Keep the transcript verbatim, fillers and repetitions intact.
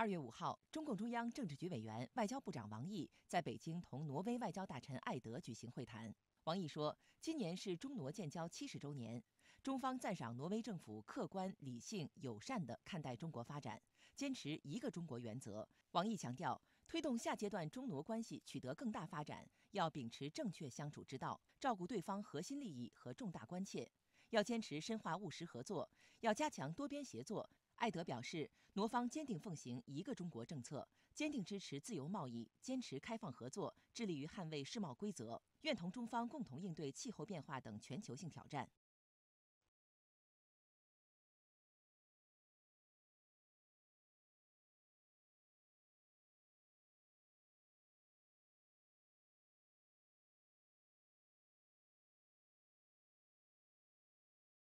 二月五号，中共中央政治局委员、外交部长王毅在北京同挪威外交大臣艾德举行会谈。王毅说，今年是中挪建交七十周年，中方赞赏挪威政府客观、理性、友善地看待中国发展，坚持一个中国原则。王毅强调，推动下阶段中挪关系取得更大发展，要秉持正确相处之道，照顾对方核心利益和重大关切，要坚持深化务实合作，要加强多边协作。艾德表示，挪方坚定奉行一个中国政策，坚定支持自由贸易，坚持开放合作，致力于捍卫世贸规则，愿同中方共同应对气候变化等全球性挑战。